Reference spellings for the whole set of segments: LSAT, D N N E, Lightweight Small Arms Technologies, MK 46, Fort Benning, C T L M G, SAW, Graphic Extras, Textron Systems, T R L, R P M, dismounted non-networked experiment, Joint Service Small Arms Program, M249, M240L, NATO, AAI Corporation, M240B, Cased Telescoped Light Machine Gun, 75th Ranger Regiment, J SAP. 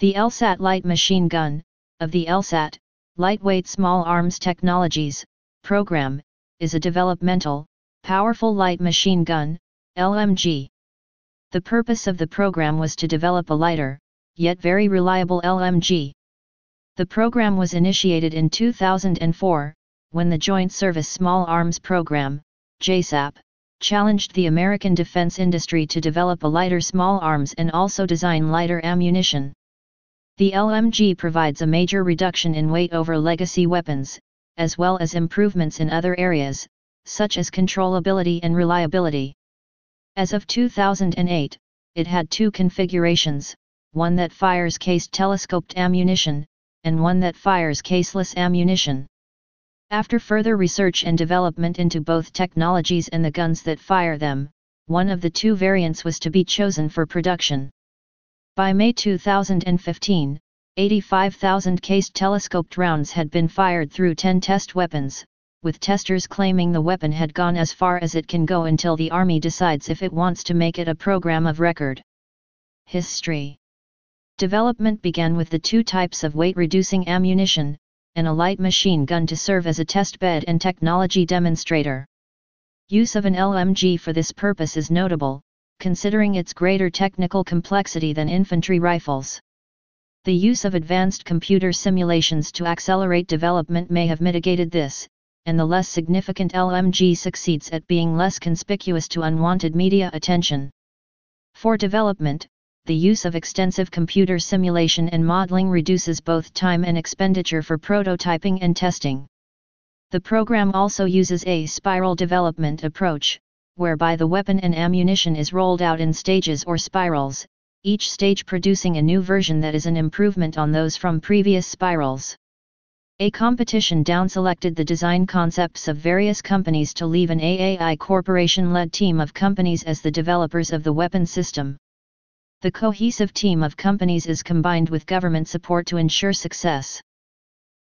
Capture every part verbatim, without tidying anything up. The L SAT Light Machine Gun, of the L SAT, Lightweight Small Arms Technologies, program, is a developmental, powerful light machine gun, L M G. The purpose of the program was to develop a lighter, yet very reliable L M G. The program was initiated in two thousand four, when the Joint Service Small Arms Program, J SAP, challenged the American defense industry to develop a lighter small arms and also design lighter ammunition. The L M G provides a major reduction in weight over legacy weapons, as well as improvements in other areas, such as controllability and reliability. As of two thousand eight, it had two configurations, one that fires cased telescoped ammunition, and one that fires caseless ammunition. After further research and development into both technologies and the guns that fire them, one of the two variants was to be chosen for production. By May two thousand fifteen, eighty-five thousand cased telescoped rounds had been fired through ten test weapons, with testers claiming the weapon had gone as far as it can go until the Army decides if it wants to make it a program of record. History. Development began with the two types of weight-reducing ammunition, and a light machine gun to serve as a test bed and technology demonstrator. Use of an L M G for this purpose is notable, considering its greater technical complexity than infantry rifles. The use of advanced computer simulations to accelerate development may have mitigated this, and the less significant L M G succeeds at being less conspicuous to unwanted media attention. For development, the use of extensive computer simulation and modeling reduces both time and expenditure for prototyping and testing. The program also uses a spiral development approach, whereby the weapon and ammunition is rolled out in stages or spirals, each stage producing a new version that is an improvement on those from previous spirals. A competition downselected the design concepts of various companies to leave an A A I Corporation-led team of companies as the developers of the weapon system. The cohesive team of companies is combined with government support to ensure success.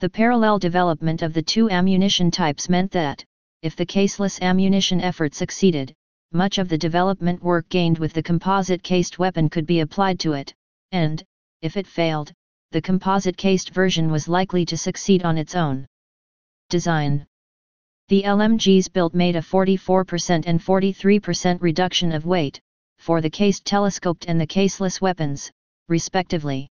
The parallel development of the two ammunition types meant that, if the caseless ammunition effort succeeded, much of the development work gained with the composite cased weapon could be applied to it, and, if it failed, the composite cased version was likely to succeed on its own. Design. The L M Gs built made a forty-four percent and forty-three percent reduction of weight, for the cased telescoped and the caseless weapons, respectively.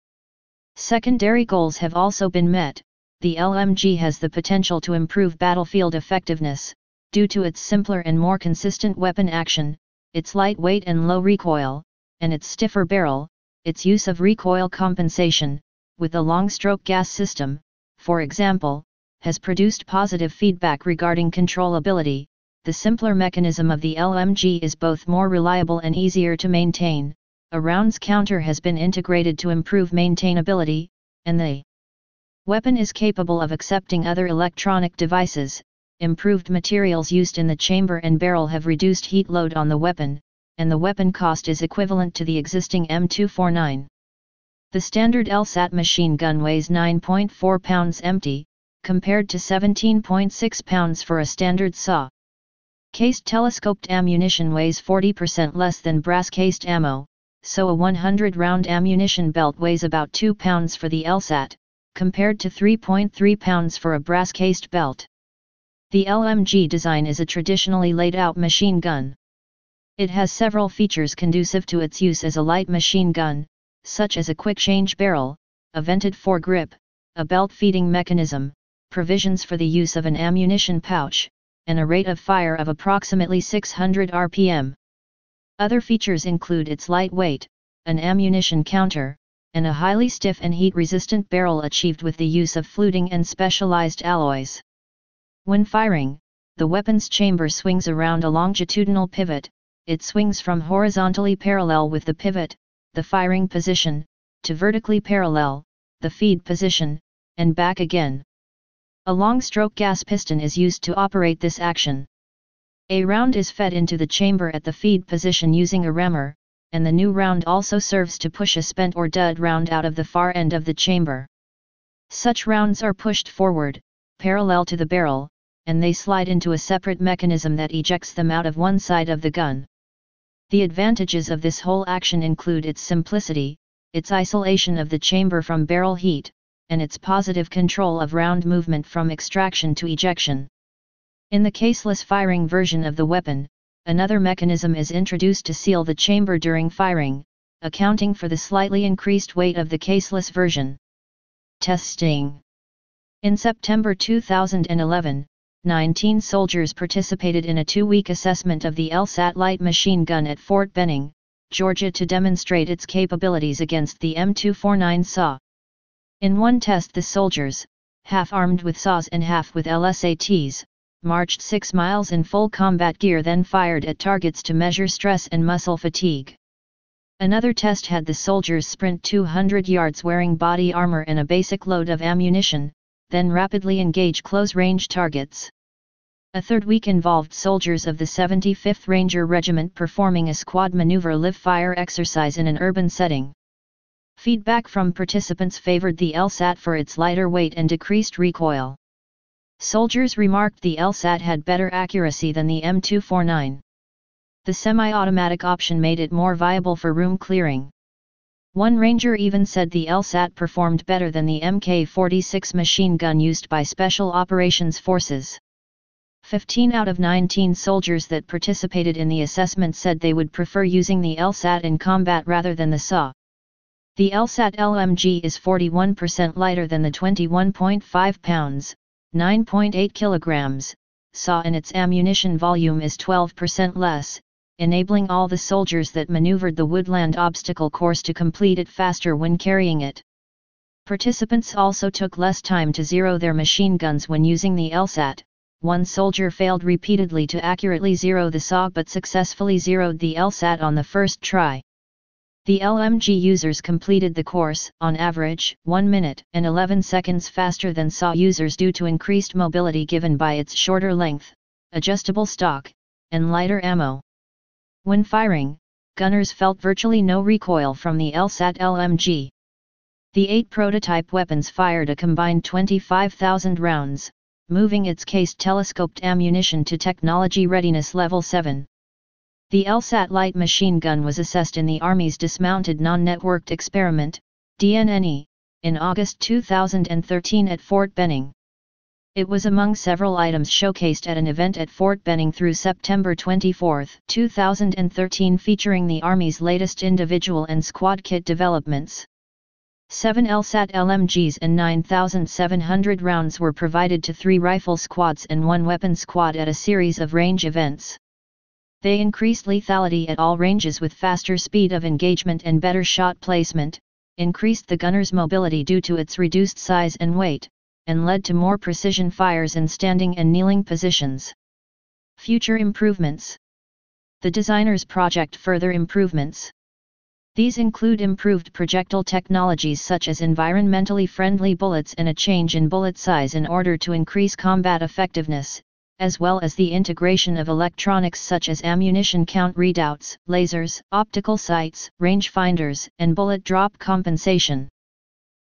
Secondary goals have also been met. The L M G has the potential to improve battlefield effectiveness, due to its simpler and more consistent weapon action, its lightweight and low recoil, and its stiffer barrel, its use of recoil compensation, with a long-stroke gas system, for example, has produced positive feedback regarding controllability. The simpler mechanism of the L M G is both more reliable and easier to maintain, a rounds counter has been integrated to improve maintainability, and the weapon is capable of accepting other electronic devices. Improved materials used in the chamber and barrel have reduced heat load on the weapon, and the weapon cost is equivalent to the existing M two forty-nine. The standard L SAT machine gun weighs nine point four pounds empty, compared to seventeen point six pounds for a standard SAW. Cased telescoped ammunition weighs forty percent less than brass-cased ammo, so a one hundred round ammunition belt weighs about two pounds for the L SAT, compared to three point three pounds for a brass-cased belt. The L M G design is a traditionally laid-out machine gun. It has several features conducive to its use as a light machine gun, such as a quick-change barrel, a vented foregrip, a belt-feeding mechanism, provisions for the use of an ammunition pouch, and a rate of fire of approximately six hundred R P M. Other features include its light weight, an ammunition counter, and a highly stiff and heat-resistant barrel achieved with the use of fluting and specialized alloys. When firing, the weapon's chamber swings around a longitudinal pivot. It swings from horizontally parallel with the pivot, the firing position, to vertically parallel, the feed position, and back again. A long-stroke gas piston is used to operate this action. A round is fed into the chamber at the feed position using a rammer, and the new round also serves to push a spent or dud round out of the far end of the chamber. Such rounds are pushed forward, parallel to the barrel, and they slide into a separate mechanism that ejects them out of one side of the gun. The advantages of this whole action include its simplicity, its isolation of the chamber from barrel heat, and its positive control of round movement from extraction to ejection. In the caseless firing version of the weapon, another mechanism is introduced to seal the chamber during firing, accounting for the slightly increased weight of the caseless version. Testing. In September two thousand eleven, nineteen soldiers participated in a two-week assessment of the L SAT light machine gun at Fort Benning, Georgia, to demonstrate its capabilities against the M two forty-nine SAW. In one test, the soldiers, half armed with S A Ws and half with L SATs, marched six miles in full combat gear, then fired at targets to measure stress and muscle fatigue. Another test had the soldiers sprint two hundred yards wearing body armor and a basic load of ammunition, then rapidly engage close-range targets. A third week involved soldiers of the seventy-fifth Ranger Regiment performing a squad maneuver live-fire exercise in an urban setting. Feedback from participants favored the L SAT for its lighter weight and decreased recoil. Soldiers remarked the L SAT had better accuracy than the M two forty-nine. The semi-automatic option made it more viable for room clearing. One ranger even said the L SAT performed better than the M K forty-six machine gun used by Special Operations Forces. fifteen out of nineteen soldiers that participated in the assessment said they would prefer using the L SAT in combat rather than the SAW. The L SAT L M G is forty-one percent lighter than the twenty-one point five pounds, nine point eight kilograms, SAW, and its ammunition volume is twelve percent less, enabling all the soldiers that maneuvered the woodland obstacle course to complete it faster when carrying it. Participants also took less time to zero their machine guns when using the L SAT. One soldier failed repeatedly to accurately zero the SAW but successfully zeroed the L SAT on the first try. The L M G users completed the course, on average, one minute and eleven seconds faster than SAW users due to increased mobility given by its shorter length, adjustable stock, and lighter ammo. When firing, gunners felt virtually no recoil from the L SAT L M G. The eight prototype weapons fired a combined twenty-five thousand rounds, moving its cased telescoped ammunition to Technology Readiness Level seven. The L SAT light machine gun was assessed in the Army's Dismounted Non-Networked Experiment D N N E, in August two thousand thirteen at Fort Benning. It was among several items showcased at an event at Fort Benning through September twenty-fourth two thousand thirteen, featuring the Army's latest individual and squad kit developments. Seven L SAT L M Gs and nine thousand seven hundred rounds were provided to three rifle squads and one weapon squad at a series of range events. They increased lethality at all ranges with faster speed of engagement and better shot placement, increased the gunner's mobility due to its reduced size and weight, and led to more precision fires in standing and kneeling positions. Future improvements. The designers project further improvements. These include improved projectile technologies such as environmentally friendly bullets and a change in bullet size in order to increase combat effectiveness, as well as the integration of electronics such as ammunition count readouts, lasers, optical sights, rangefinders, and bullet drop compensation.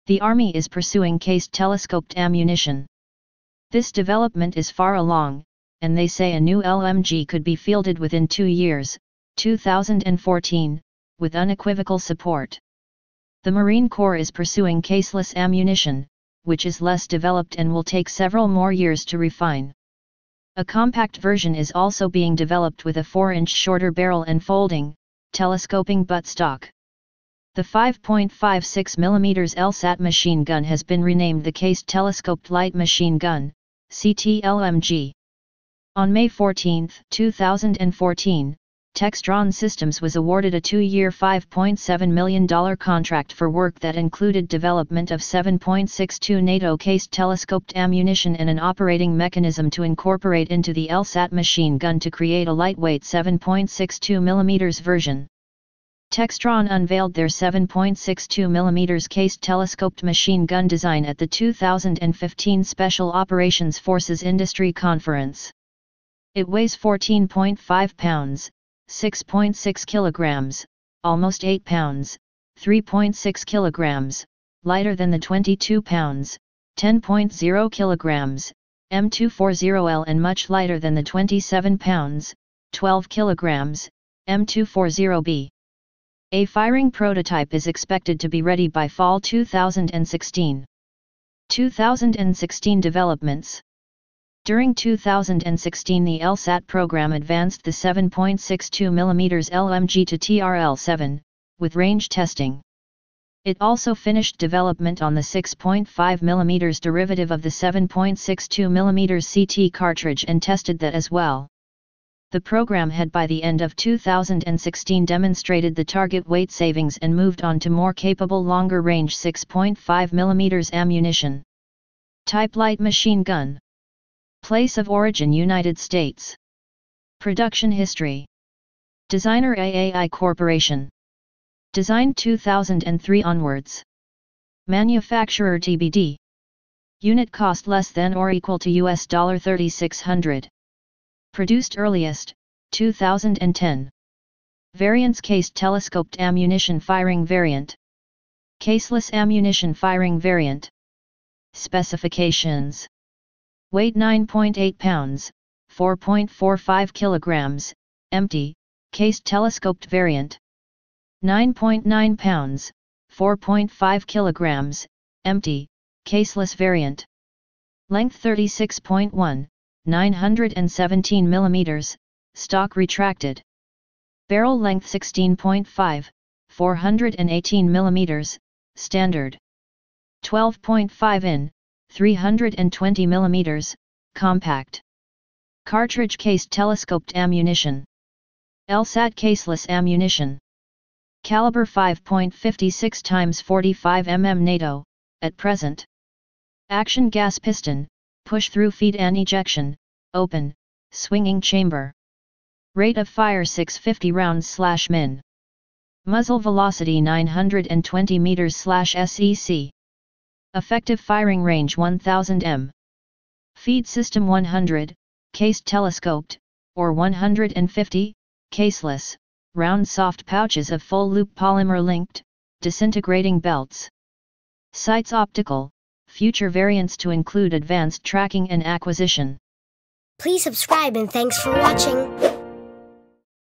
The Army is pursuing cased telescoped ammunition. This development is far along, and they say a new L M G could be fielded within two years, two thousand fourteen, with unequivocal support. The Marine Corps is pursuing caseless ammunition, which is less developed and will take several more years to refine. A compact version is also being developed with a four inch shorter barrel and folding, telescoping buttstock. The five point five six millimeter L SAT machine gun has been renamed the Cased Telescoped Light Machine Gun, C T L M G. On May fourteenth two thousand fourteen, Textron Systems was awarded a two-year five point seven million dollar contract for work that included development of seven point six two NATO cased telescoped ammunition and an operating mechanism to incorporate into the L SAT machine gun to create a lightweight seven point six two millimeter version. Textron unveiled their seven point six two millimeter cased telescoped machine gun design at the two thousand fifteen Special Operations Forces Industry Conference. It weighs fourteen point five pounds, six point six kilograms, almost eight pounds, three point six kilograms, lighter than the twenty-two pounds, ten point zero kilograms, M two forty L, and much lighter than the twenty-seven pounds, twelve kilograms, M two forty B. A firing prototype is expected to be ready by fall two thousand sixteen. two thousand sixteen developments. During two thousand sixteen, the L SAT program advanced the seven point six two millimeter L M G to T R L seven, with range testing. It also finished development on the six point five millimeter derivative of the seven point six two millimeter C T cartridge and tested that as well. The program had by the end of two thousand sixteen demonstrated the target weight savings and moved on to more capable longer-range six point five millimeter ammunition. Type: light machine gun. Place of origin: United States. Production history. Designer: A A I Corporation. Designed two thousand three onwards. Manufacturer: T B D. Unit cost less than or equal to U S dollar thirty-six hundred. Produced earliest, two thousand ten. Variants: cased telescoped ammunition firing variant. Caseless ammunition firing variant. Specifications. Weight nine point eight pounds, four point four five kilograms, empty, cased telescoped variant. nine point nine pounds, four point five kilograms, empty, caseless variant. Length thirty-six point one. nine hundred seventeen millimeters, stock retracted. Barrel length sixteen point five, four hundred eighteen millimeters, standard. twelve point five inches, three hundred twenty millimeters, compact. Cartridge: cased telescoped ammunition. L SAT caseless ammunition. Caliber five point five six times forty-five millimeters NATO, at present. Action: gas piston, push through feed and ejection, open, swinging chamber. Rate of fire: six hundred fifty rounds per minute. Muzzle velocity: nine hundred twenty meters per second. Effective firing range: one thousand meters. Feed system: one hundred, cased telescoped, or one hundred fifty, caseless, round soft pouches of full-loop polymer-linked, disintegrating belts. Sights: optical. Future variants to include advanced tracking and acquisition. Please subscribe and thanks for watching.